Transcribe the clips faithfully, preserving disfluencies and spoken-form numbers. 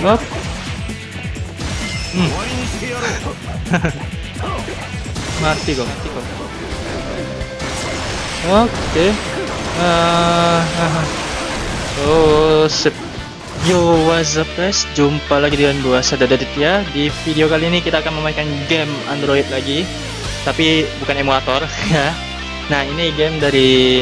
おっ、うん回っていこう、回っていこう。オッケー、あー、おーし。Yo, what's up guys, jumpa lagi dengan gua Sadit Aditya. Di video kali ini kita akan memainkan game Android lagi, tapi bukan emulator ya. Nah, ini game dari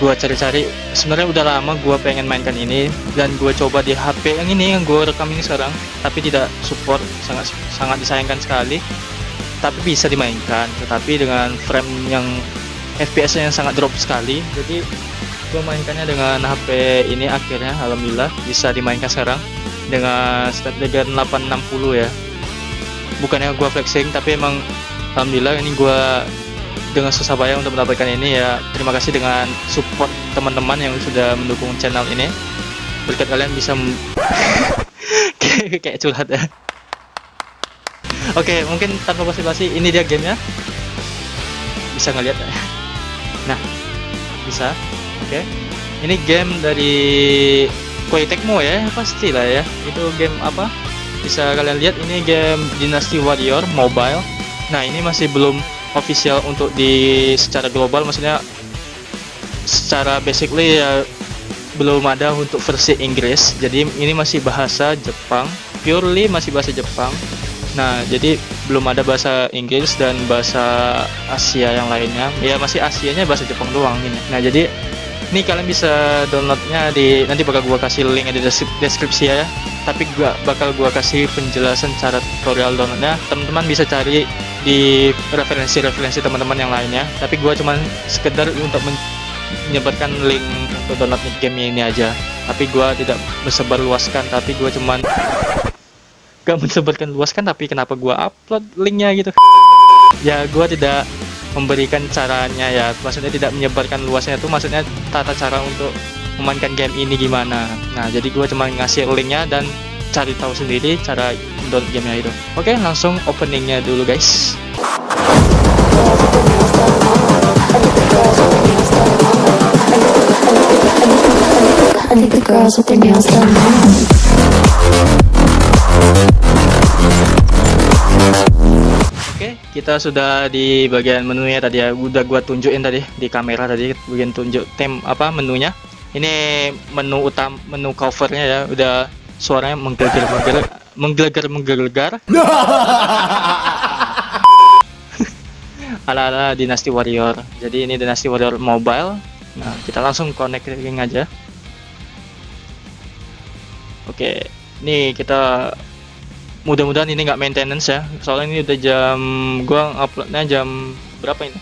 gua cari-cari. Sebenarnya udah lama gua pengen mainkan ini, dan gua coba di H P yang ini yang gua rekam ini sekarang, tapi tidak support, sangat sangat disayangkan sekali. Tapi bisa dimainkan, tetapi dengan frame yang F P S yang sangat drop sekali. Jadi gue mainkannya dengan H P ini, akhirnya alhamdulillah bisa dimainkan sekarang dengan Snapdragon delapan enam nol ya. Bukannya gue flexing, tapi emang alhamdulillah ini gue dengan susah payah untuk mendapatkan ini ya. Terima kasih dengan support teman-teman yang sudah mendukung channel ini. Berkat kalian bisa kayak curhat ya. Oke, mungkin tanpa basa-basi ini dia gamenya. Bisa ngeliat ya. Nah, bisa. Oke, okay. Ini game dari Koei Tecmo ya, pastilah ya. Itu game apa? Bisa kalian lihat, ini game Dynasty Warriors Mobile. Nah, ini masih belum official untuk di secara global, maksudnya secara basically ya belum ada untuk versi Inggris. Jadi ini masih bahasa Jepang, purely masih bahasa Jepang. Nah, jadi belum ada bahasa Inggris dan bahasa Asia yang lainnya. Ya masih Asianya bahasa Jepang doang ini. Nah, jadi ini kalian bisa downloadnya di, nanti bakal gua kasih link di deskripsi ya, tapi gua bakal gua kasih penjelasan cara tutorial downloadnya. Teman-teman bisa cari di referensi-referensi teman-teman yang lainnya, tapi gua cuman sekedar untuk menyebarkan link untuk download game ini aja, tapi gua tidak menyebar luaskan, tapi gua cuman gak menyebarkan luaskan, tapi kenapa gua upload linknya gitu ya. Gua tidak memberikan caranya ya, maksudnya tidak menyebarkan luasnya itu, maksudnya tata cara untuk memainkan game ini gimana. Nah, jadi gue cuma ngasih linknya dan cari tahu sendiri cara download gamenya itu. Oke, langsung openingnya dulu guys. Kita sudah di bagian menunya tadi ya, udah gua tunjukin tadi di kamera tadi, bagian tunjuk tem apa menunya. Ini menu utama, menu covernya ya, udah suaranya menggelegar menggelegar menggelegar ala ala Dynasty Warrior. Jadi ini Dynasty Warrior Mobile. Nah, kita langsung connecting aja. Oke, nih kita mudah-mudahan ini nggak maintenance ya, soalnya ini udah jam, gua uploadnya jam berapa ini?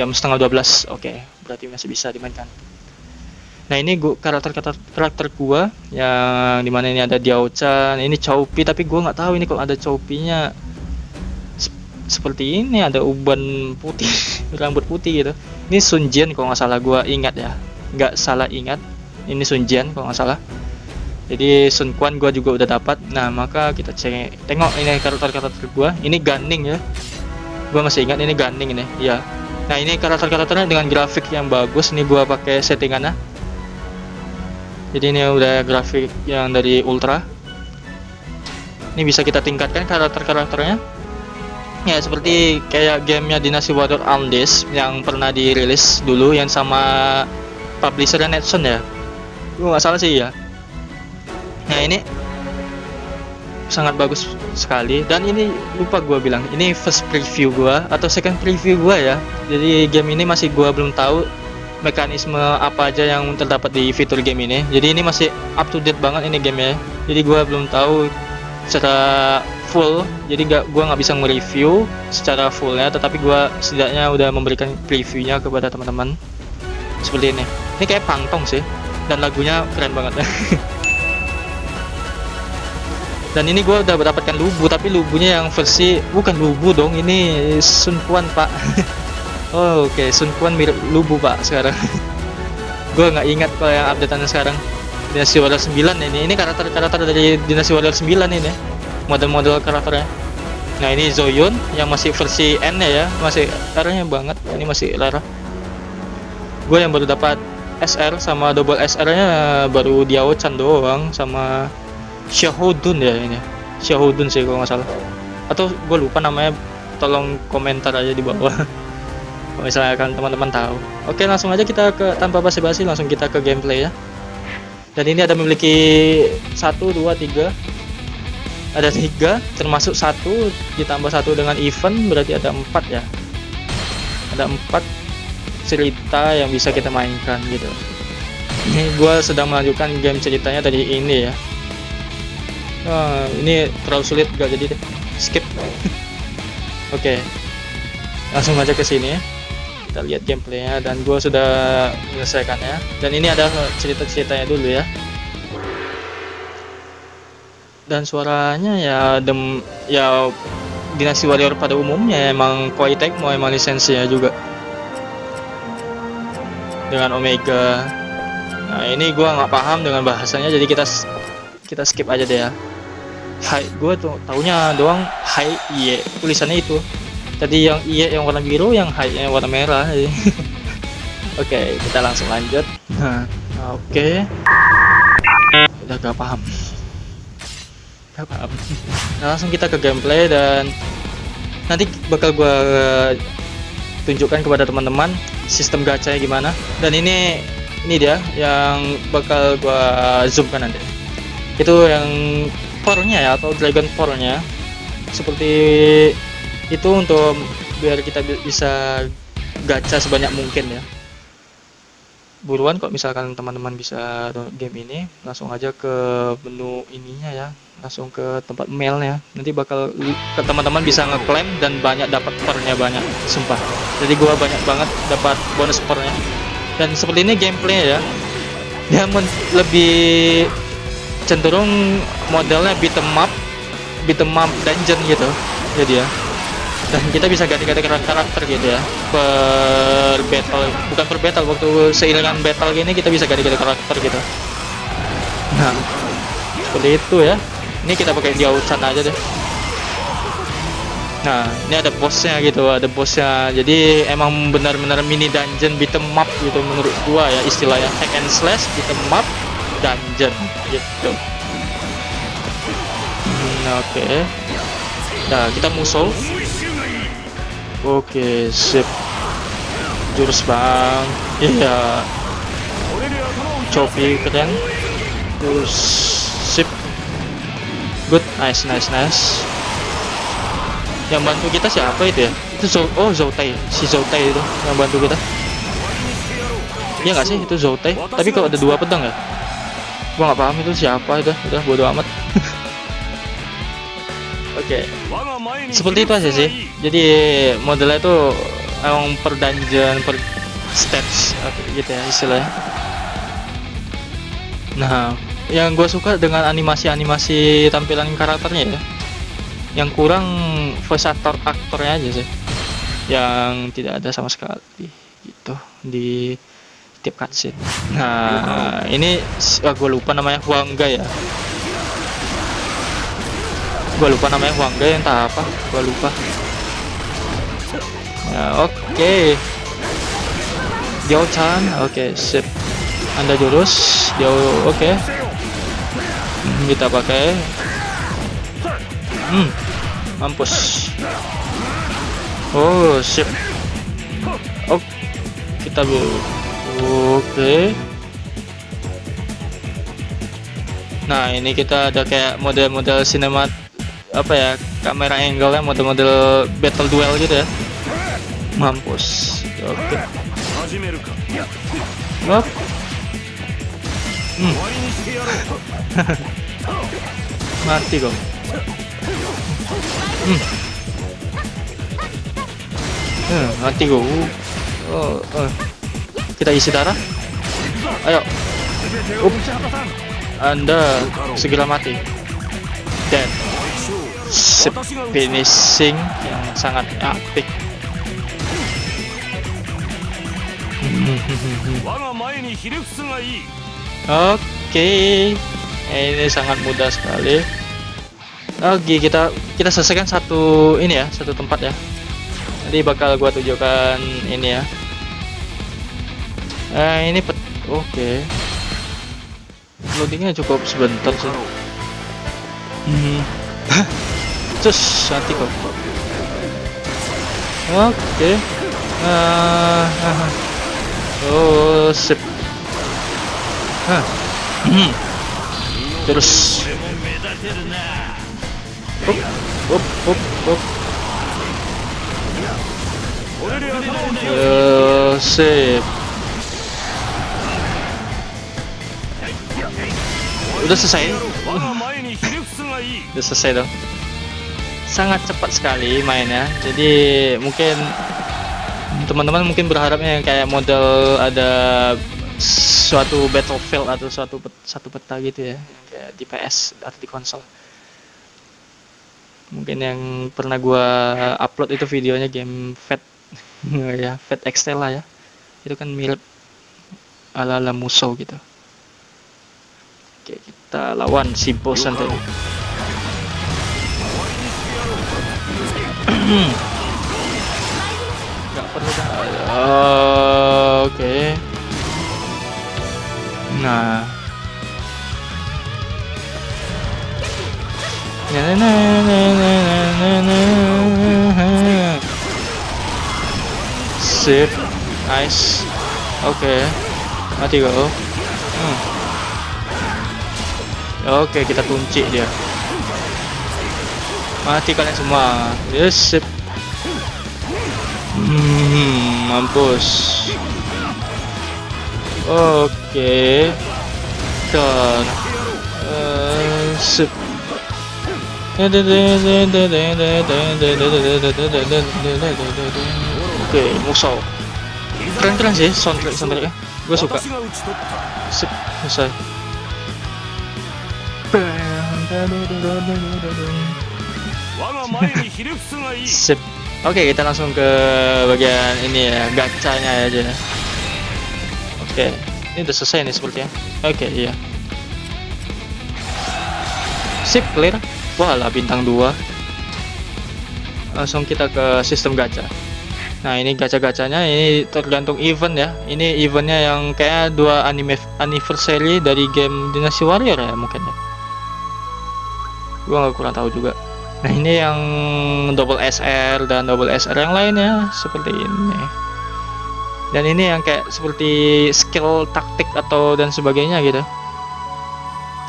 Jam setengah dua belas. Oke, okay, berarti masih bisa dimainkan. Nah, ini gua karakter-karakter karakter gua yang dimana ini ada Diao-chan, ini Choupi, tapi gua nggak tahu ini kalau ada Choupinya sep seperti ini, ada uban putih rambut putih gitu. Ini Sun Jian kalau nggak salah, gua ingat ya, nggak salah ingat ini Sun Jian kalau nggak salah. Jadi Sun Quan gua juga udah dapat. Nah, maka kita cek, tengok ini karakter-karakter gua. Ini Gunning ya. Gua masih ingat ini Gunning ini. Ya. Nah, ini karakter-karakternya dengan grafik yang bagus. Ini gua pakai settingannya. Jadi ini udah grafik yang dari Ultra. Ini bisa kita tingkatkan karakter-karakternya. Ya, seperti kayak gamenya Dynasty Warriors Unleashed yang pernah dirilis dulu yang sama publishernya Netson ya. Gua nggak salah sih ya. Nah, ini sangat bagus sekali, dan ini lupa gua bilang ini first preview gua atau second preview gua ya. Jadi game ini masih gua belum tahu mekanisme apa aja yang terdapat di fitur game ini. Jadi ini masih up to date banget ini gamenya. Jadi gua belum tahu secara full. Jadi gak, gua nggak bisa nge-review secara fullnya, tetapi gua setidaknya udah memberikan previewnya kepada teman-teman. Seperti ini. Ini kayak pangtong sih, dan lagunya keren banget. Dan ini gue udah mendapatkan lubu, tapi lubunya yang versi bukan lubu dong, ini Sun Quan pak. Oh, oke, okay. Sun Quan mirip lubu pak sekarang. Gue nggak ingat kalau yang updateannya sekarang Dynasty Warriors sembilan ini. Ini karakter-karakter dari Dynasty Warriors sembilan ini, model-model karakternya. Nah, ini Zoyun yang masih versi N ya, masih laranya banget, ini masih lara. Gue yang baru dapat S R sama double S R nya baru Diao-chan doang sama Syahodun ya ini, Syahodun sih kalau nggak salah, atau gue lupa namanya. Tolong komentar aja di bawah kalau misalnya kan teman-teman tahu. Oke, langsung aja kita ke, tanpa basa-basi langsung kita ke gameplay ya. Dan ini ada memiliki satu, dua, tiga, ada tiga termasuk satu ditambah satu dengan event, berarti ada empat ya, ada empat cerita yang bisa kita mainkan gitu. Ini gua sedang melanjutkan game ceritanya tadi ini ya. Nah, ini terlalu sulit gak, jadi deh skip. Oke, langsung aja ke sini. Kita lihat gameplaynya, dan gue sudah menyelesaikannya. Dan ini ada cerita-ceritanya dulu ya. Dan suaranya ya dem, ya Dynasty Warrior pada umumnya emang Koei Tecmo emang lisensinya juga. Dengan Omega. Nah ini gue nggak paham dengan bahasanya, jadi kita kita skip aja deh ya. Hai, gue tuh taunya doang hai iye, tulisannya itu tadi yang iye yang warna biru, yang hai yang warna merah. Oke, okay, kita langsung lanjut. Nah, oke, okay. Udah gak paham, gak paham. Nah, langsung kita ke gameplay, dan nanti bakal gue tunjukkan kepada teman-teman sistem gacanya gimana. Dan ini ini dia yang bakal gue zoomkan nanti, itu yang core-nya ya, atau Dragon Core-nya seperti itu, untuk biar kita bisa gacha sebanyak mungkin ya. Buruan kok misalkan teman-teman bisa game ini, langsung aja ke menu ininya ya, langsung ke tempat mail ya. Nanti bakal ke teman-teman bisa ngeklaim dan banyak dapat core-nya, banyak sumpah. Jadi gua banyak banget dapat bonus core-nya. Dan seperti ini gameplay ya, dia lebih cenderung modelnya beat em up, beat em up dungeon gitu jadi ya. Dan kita bisa ganti-ganti karakter gitu ya per battle, bukan per battle, waktu seiringan battle gini kita bisa ganti-ganti karakter gitu. Nah seperti itu ya, ini kita pakai jauhan aja deh. Nah ini ada bossnya gitu, ada bossnya, jadi emang benar-benar mini dungeon beat em up gitu menurut gua ya, istilahnya hack and slash beat em up dungeon gitu. hmm, oke okay. Nah kita musuh, oke okay, sip jurus bang iya yeah. Coffee keren terus, sip good, nice nice nice. Yang bantu kita siapa itu ya, itu Zou, oh Zoutai, si Zoutai itu yang bantu kita ya nggak sih, itu Zoutai tapi kalau ada dua pedang ya. Gua nggak paham itu siapa, udah udah bodo amat. Oke okay. Seperti itu aja sih, jadi modelnya itu emang per dungeon, per stage gitu ya istilahnya. Nah yang gue suka dengan animasi-animasi tampilan karakternya ya, yang kurang voice actor aktornya aja sih yang tidak ada sama sekali gitu di tiap cutscene. Nah ini ah, gue lupa namanya, Huangga ya, gue lupa namanya Huangga yang tak apa, gue lupa ya. Oke okay. Jauhan, oke okay, sip anda jurus jauh, oke okay. Kita pakai hmm mampus, oh sip, oh kita bu oke okay. Nah ini kita ada kayak model-model sinemat apa ya, kamera angle-nya model-model battle duel gitu ya, mampus. Oke okay. Oh. hmm. Mati kok. hmm. Hmm, mati kok. Oh, oh. Kita isi darah, ayo. Up. Anda segera mati, dan finishing yang sangat apik. Oke okay. Ini sangat mudah sekali. Oke okay, kita kita selesaikan satu ini ya, satu tempat ya, nanti bakal gua tunjukkan ini ya. Nah ini pet, oke okay. Loadingnya cukup sebentar sih. Hmm. Cus, nanti kok. Oke. Uh, oh, sip. Hah. Terus. Hop, hop, hop, hop. Uh, sip. Udah selesai. Udah selesai dong. Sangat cepat sekali mainnya. Jadi mungkin teman-teman mungkin berharapnya kayak model ada suatu battlefield atau suatu pet, satu peta gitu ya, kayak di P S atau di konsol. Mungkin yang pernah gua upload itu videonya game Fat ya, Fat Extella ya. Itu kan mirip ala-ala Musou gitu. Oke, kita lawan si bosan tadi. Nggak perlu dah. Uh, Oke. Okay. Nah. Nah, nah, nah, nah, nah, nah. Sip. Nice. Oke. Okay. Mati kau. Hmm. Oke, kita kunci dia. Mati kalian semua. Yes, sip. Hmm, mampus. Oke. Dan eh sip. Oke, Musou. Keren-keren sih soundtrack-soundtracknya. Gue suka. Sip, selesai. Sip. Oke, kita langsung ke bagian ini ya, gacanya aja. Oke, ini udah selesai nih sepertinya. Oke, iya. Sip, clear. Wah lah, bintang dua. Langsung kita ke sistem gacha. Nah, ini gacha-gacanya ini tergantung event ya. Ini eventnya yang kayak dua anime anniversary dari game Dynasty Warrior ya mungkin ya. Gua nggak kurang tahu juga. Nah, ini yang double S R dan double S R yang lainnya seperti ini. Dan ini yang kayak seperti skill taktik atau dan sebagainya gitu.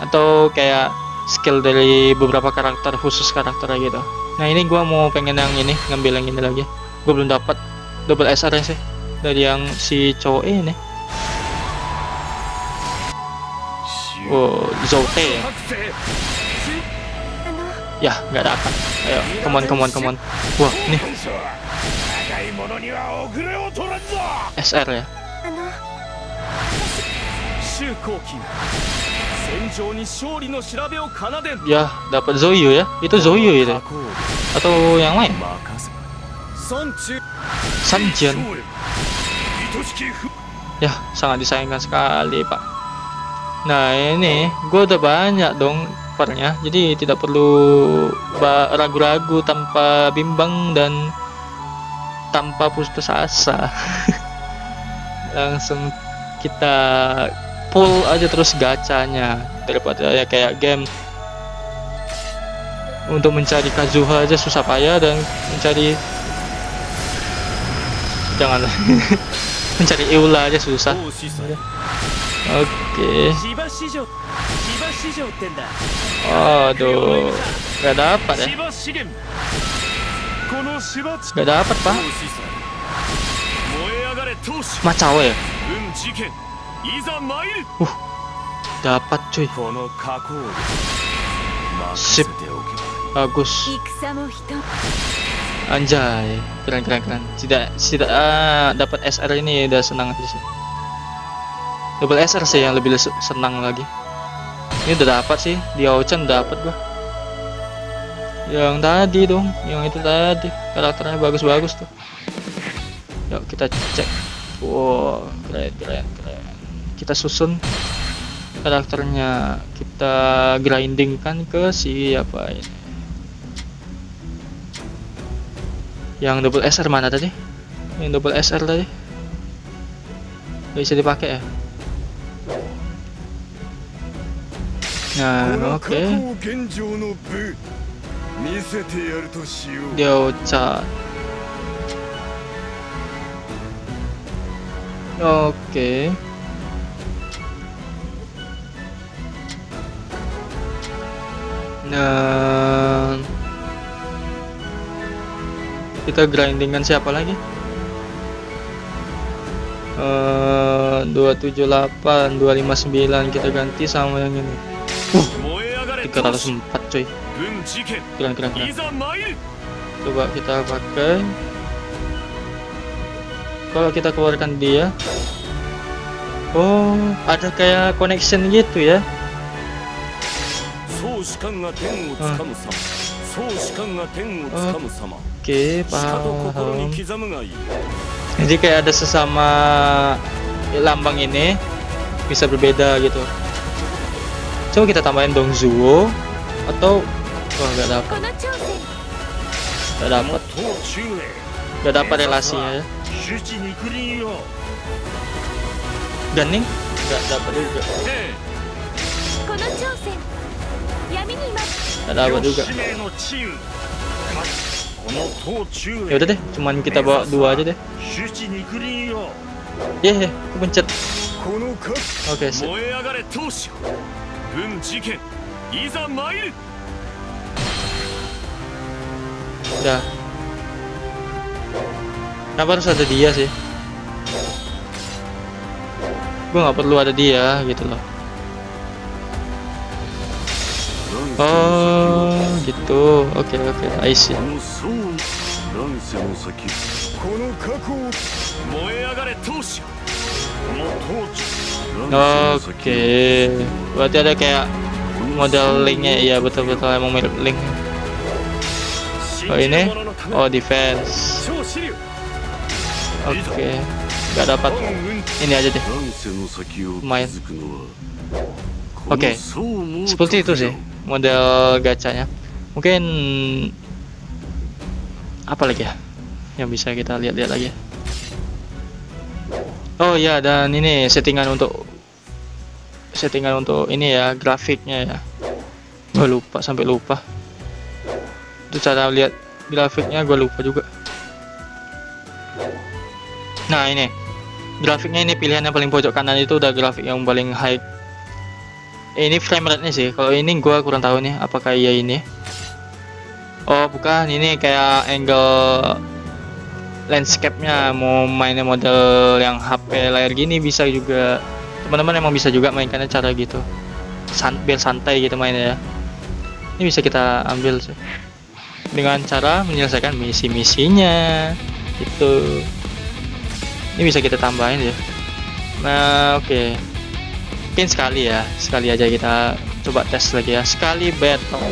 Atau kayak skill dari beberapa karakter khusus karakternya gitu. Nah, ini gua mau pengen yang ini, ngambil yang ini lagi. Gua belum dapat double S R sih dari yang si cowok ini. Oh, Zote. Ya, nggak ada akan. Ayo, come on, come on, come on. Wah, nih. S R ya. Ya, dapat Zoyu ya. Itu Zoyu itu. Atau yang lain? Sanjian. Ya, sangat disayangkan sekali, Pak. Nah, ini gue udah banyak dong. Jadi tidak perlu ragu-ragu tanpa bimbang dan tanpa putus asa. Langsung kita pull aja terus gacanya, daripada ya kayak game untuk mencari Kazuha aja susah payah dan mencari jangan mencari Eula aja susah. Oke. Aduh, gak dapat ya. Gak dapat, Pak. Macawe ya. Uh, dapat cuy. Sip, bagus. Anjay, keren keren keren. Tidak tidak ah, dapat S R ini udah senang aja sih. Double S R sih yang lebih senang lagi. Ini udah dapat sih, di Ocean dapat gua. Yang tadi dong, yang itu tadi karakternya bagus-bagus tuh. Yuk kita cek. Wow, keren keren keren. Kita susun karakternya, kita grindingkan ke siapa ini? Yang double S R mana tadi? Yang double S R tadi? Gak bisa dipakai ya? あー、OK。両茶。OK。Nah, kita grindingan siapa lagi? Uh, dua tujuh delapan, dua lima sembilan kita ganti sama yang ini. Uh, tiga nol empat coy. Keren, keren, keren. Coba kita pakai. Kalau kita keluarkan dia. Oh, ada kayak connection gitu ya. Ah. Oke, paham. Jadi kayak ada sesama lambang ini bisa berbeda gitu. Coba kita tambahin Dongzuo atau wah nggak dapat, nggak dapat, nggak dapat relasinya. Ganing nggak dapat juga, nggak dapat juga. Ya udah deh, cuman kita bawa dua aja deh. Ye, yeah, aku pencet. Oke, okay, sip. Udah. Kenapa harus ada dia sih? Gue nggak perlu ada dia gitu loh. Oh gitu, oke okay, oke, okay. I see. Oke, okay. Berarti ada kayak model linknya, iya betul-betul emang mirip link. Oh ini, oh defense. Oke, okay. Gak dapat. Ini aja deh. Main. Oke, okay. Seperti itu sih model gacanya. Mungkin apa lagi ya yang bisa kita lihat-lihat lagi. Oh ya, dan ini settingan untuk settingan untuk ini ya, grafiknya ya. Gue lupa, sampai lupa itu cara lihat grafiknya, gue lupa juga. Nah ini grafiknya, ini pilihan yang paling pojok kanan itu udah grafik yang paling high. Ini frame rate nya sih, kalau ini gua kurang tahu nih apakah iya ini. Oh bukan, ini kayak angle landscape nya mau mainnya model yang H P layar gini bisa juga. Teman-teman emang bisa juga mainkannya cara gitu, Sant biar santai gitu mainnya ya. Ini bisa kita ambil sih dengan cara menyelesaikan misi-misinya itu. Ini bisa kita tambahin ya. Nah oke, okay. Mungkin sekali ya, sekali aja kita coba tes lagi ya, sekali battle.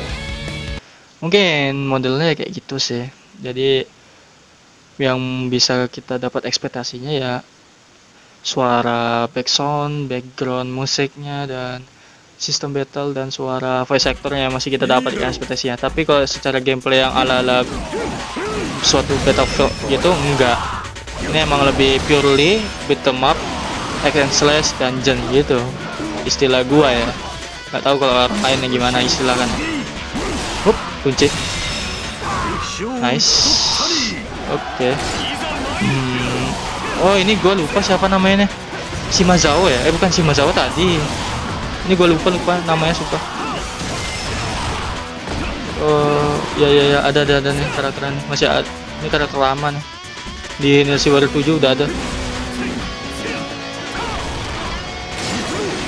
Mungkin modelnya kayak gitu sih. Jadi yang bisa kita dapat ekspektasinya ya suara background, background musiknya, dan sistem battle, dan suara voice actornya masih kita dapat ekspektasinya. Tapi kalau secara gameplay yang ala-ala suatu Battlefield gitu enggak. Ini emang lebih purely beat em up, hack and slash, dungeon gitu. Istilah gua ya, nggak tahu kalau orang lain yang gimana istilah kan. Hup, kunci. Nice. Oke. Okay. Hmm. Oh ini gua lupa siapa namanya nih. Shimazao ya? Eh bukan Shimazao tadi. Ini gua lupa lupa namanya suka. Oh ya ya ya, ada ada ada nih karakter nih, masih ada. Ini karakter lama nih. Di Dynasty Warriors tujuh udah ada.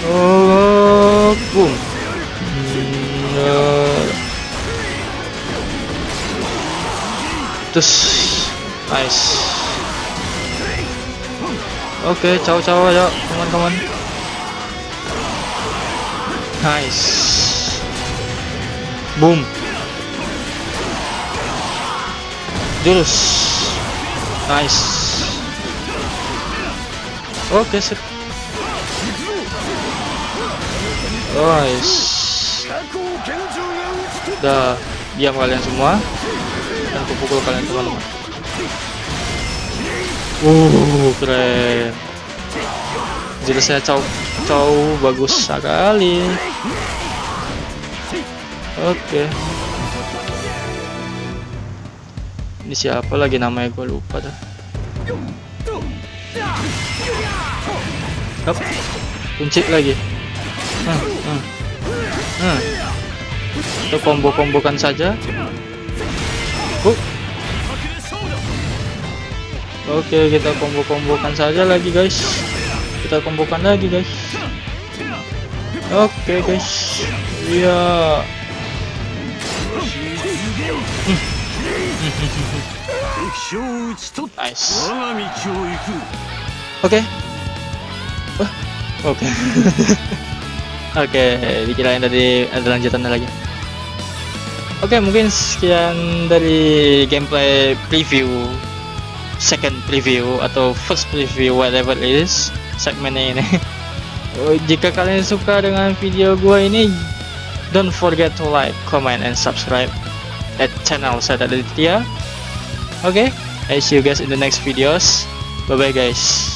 Oh, boom. Terus, nice. Oke, okay, ciao ciao ya, teman-teman. Nice. Boom. Jurus. Nice. Oke, okay, sip. Nice. Udah, diam kalian semua. Dan kupukul kalian teman-teman. Uh, keren. Jelasnya cow, cow bagus sekali. Oke. Okay. Ini siapa lagi namanya, gue lupa dah. Hop. Kunci lagi. Nah, nah. Nah. Itu combo-combokan saja. Uh. Oke, okay, kita combo-combokan saja lagi, guys. Kita combokan lagi, guys. Oke, okay, guys. Iya. Hmm. Nice. Oke. Okay. Oh, oke. Okay. Oke, okay, dikirain tadi ada lanjutannya lagi. Oke, okay, mungkin sekian dari gameplay preview, second preview atau first preview, whatever it is, segmennya ini. Jika kalian suka dengan video gua ini, don't forget to like, comment, and subscribe at channel Sadit Aditya. Okay, I see you guys in the next videos. Bye bye guys.